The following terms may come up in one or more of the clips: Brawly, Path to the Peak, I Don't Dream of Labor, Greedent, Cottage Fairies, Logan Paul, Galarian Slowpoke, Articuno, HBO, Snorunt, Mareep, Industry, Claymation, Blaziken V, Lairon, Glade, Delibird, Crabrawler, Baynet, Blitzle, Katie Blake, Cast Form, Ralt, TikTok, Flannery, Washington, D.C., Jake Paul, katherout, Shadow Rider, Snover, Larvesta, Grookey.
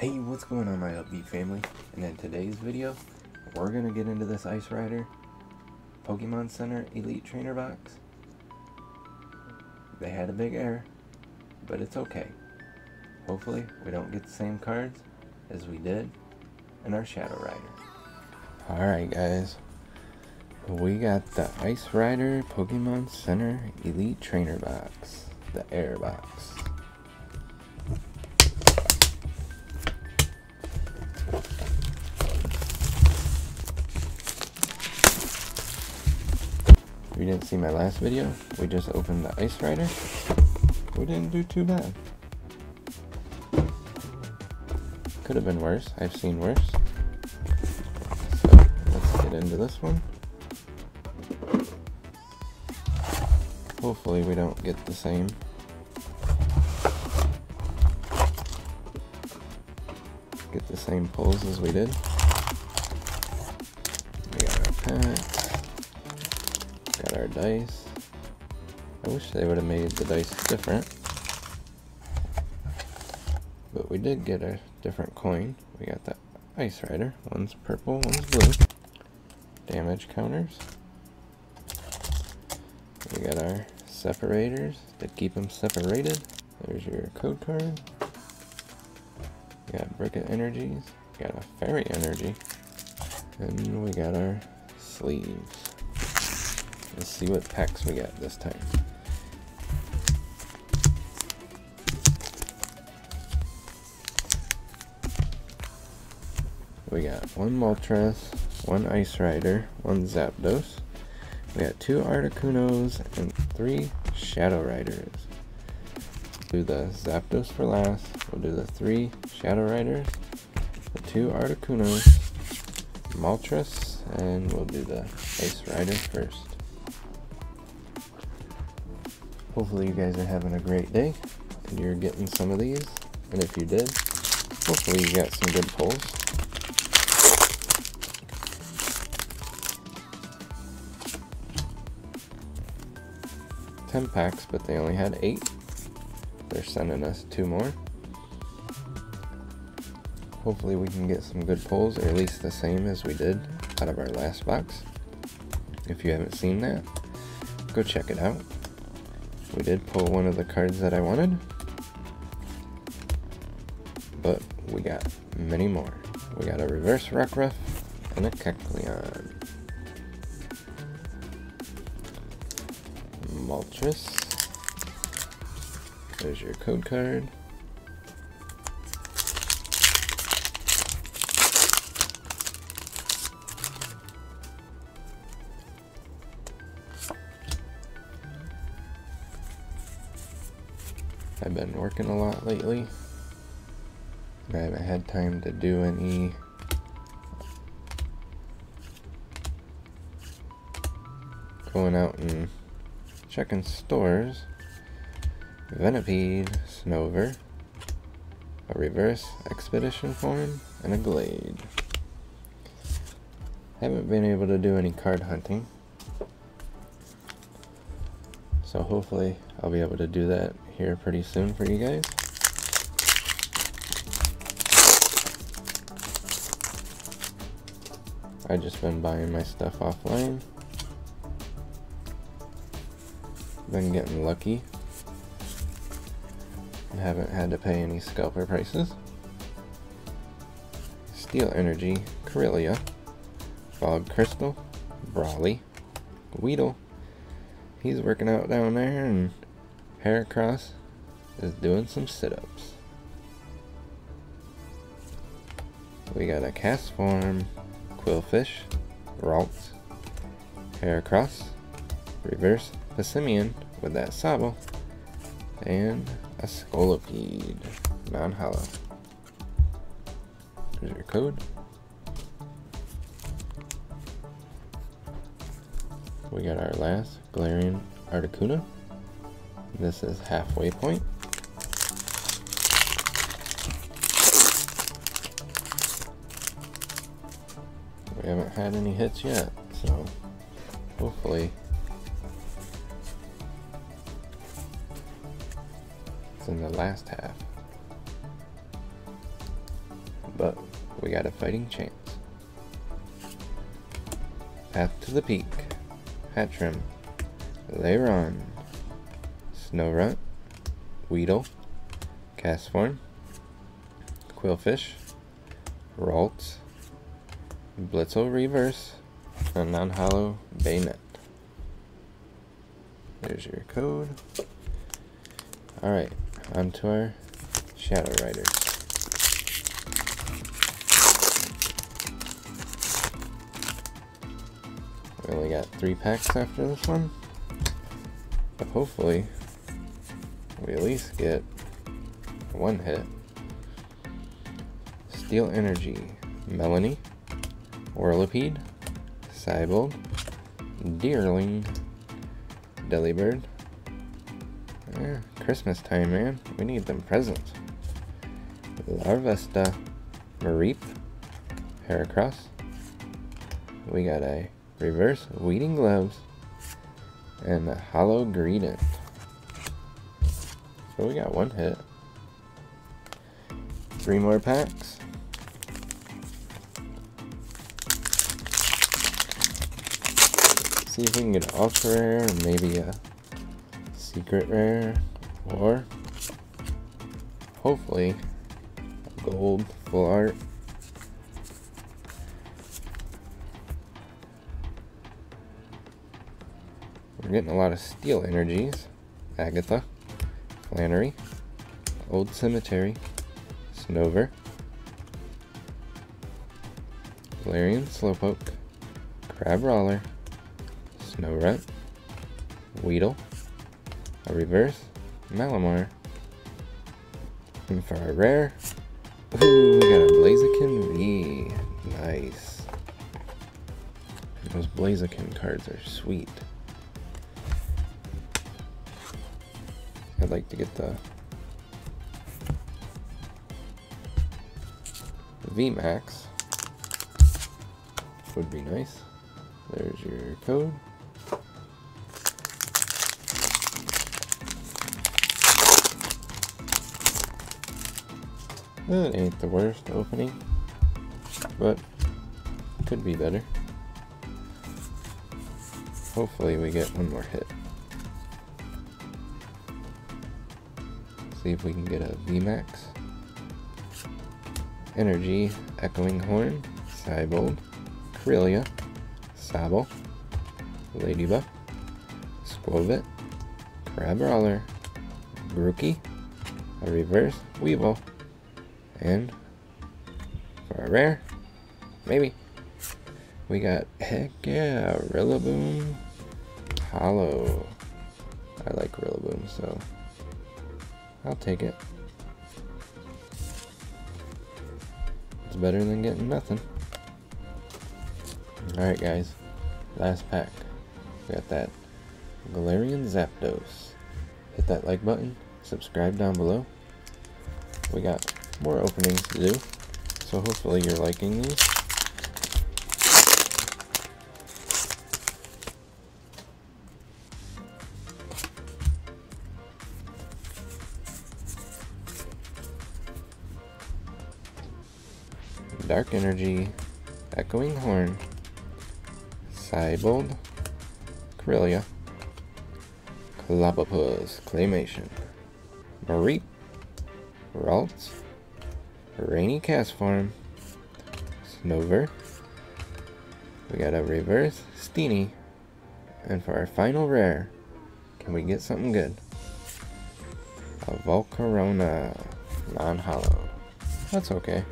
Hey, what's going on, my upbeat family? And in today's video, we're gonna get into this Ice Rider Pokemon Center Elite Trainer box. They had a big error, but it's okay. Hopefully, we don't get the same cards as we did in our Shadow Rider. Alright guys, we got the Ice Rider Pokemon Center Elite Trainer box, the error box. If you didn't see my last video, we just opened the Ice Rider. We didn't do too bad. Could have been worse. I've seen worse. So let's get into this one. Hopefully we don't get the same. Get the same pulls as we did. We got our pack. Got our dice. I wish they would have made the dice different, but we did get a different coin. We got the Ice Rider. One's purple, one's blue. Damage counters. We got our separators to keep them separated. There's your code card. We got Bricket Energies. We got a Fairy Energy. And we got our sleeves. Let's see what packs we got this time. We got one Moltres, one Ice Rider, one Zapdos. We got two Articunos and three Shadow Riders. Do the Zapdos for last. We'll do the three Shadow Riders, the two Articunos, Moltres, and we'll do the Ice Rider first. Hopefully you guys are having a great day and you're getting some of these, and if you did, hopefully you got some good pulls. Ten packs, but they only had 8. They're sending us 2 more. Hopefully we can get some good pulls, or at least the same as we did out of our last box. If you haven't seen that, go check it out. We did pull one of the cards that I wanted, but we got many more. We got a reverse Rockruff and a Kecleon. Moltres. There's your code card. I've been working a lot lately. I haven't had time to do any going out and checking stores. Venipede, Snover, a reverse Expedition Form, and a Glade. Haven't been able to do any card hunting. So hopefully I'll be able to do that here pretty soon for you guys. I just been buying my stuff offline. Been getting lucky. Haven't had to pay any scalper prices. Steel Energy, Carilia, Fog Crystal, Brawly, Weedle. He's working out down there, and Heracross is doing some sit-ups. We got a Cast Form, Quillfish, Ralt, Heracross, reverse Passimian with that Cybold, and a Scolopede, non-hollow. Here's your code. We got our last Galarian Articuno. This is halfway point. We haven't had any hits yet, so hopefully it's in the last half. but we got a fighting chance. Path to the Peak, Hatchrim, Lairon, Snorunt, Weedle, Cast Form, Quillfish, Ralt, Blitzle Reverse, and non-hollow Baynet. There's your code. Alright, on to our Shadow Riders. We only got 3 packs after this one, but hopefully we at least get one hit. Steel Energy, Melanie, Whirlipede, Cybold, Deerling, Delibird. Yeah, Christmas time, man. We need them presents. Larvesta, Mareep, Heracross. We got a reverse Weeding Gloves and a hollow Greedent. So we got one hit. 3 more packs. See if we can get an ultra rare, maybe a secret rare, or hopefully a gold full art. We're getting a lot of Steel Energies. Agatha, Flannery, Old Cemetery, Snover, Galarian Slowpoke, Crabrawler, Snorunt, Weedle, a reverse Malamar, and for a rare, ooh, we got a Blaziken V. Nice. Those Blaziken cards are sweet. I'd like to get the VMAX. Would be nice. There's your code. That ain't the worst opening, but could be better. Hopefully we get one more hit. See if we can get a VMAX. Energy, Echoing Horn, Cybold, Carilia, Sable, Ladybug, Squovit, Crabrawler, Grookey, a reverse Weevil, and for a rare, maybe, we got, heck yeah, Rillaboom hollow. I like Rillaboom, so I'll take it. It's better than getting nothing. Alright guys, last pack. We got that Galarian Zapdos. Hit that like button, subscribe down below. We got more openings to do, so hopefully you're liking these. Dark Energy, Echoing Horn, Cybold, Carilia, Clobopus, Claymation, Mareep, Ralt, Rainy Cast Form, Snover, we got a reverse Steenie, and for our final rare, can we get something good? A Volcarona, non-hollow. That's okay.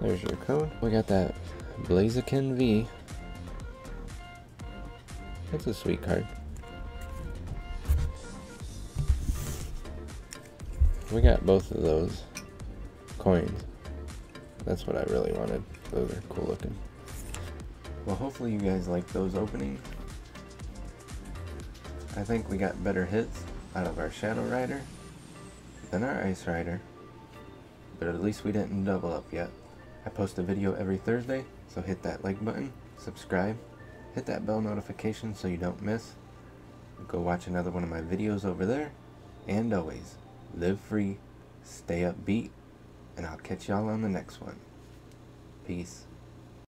There's your code. We got that Blaziken V. That's a sweet card. We got both of those coins. That's what I really wanted. Those are cool looking. Well, hopefully you guys like those openings. I think we got better hits out of our Shadow Rider than our Ice Rider, but at least we didn't double up yet. I post a video every Thursday, so hit that like button, subscribe, hit that bell notification so you don't miss. Go watch another one of my videos over there, and always, live free, stay upbeat, and I'll catch y'all on the next one. Peace.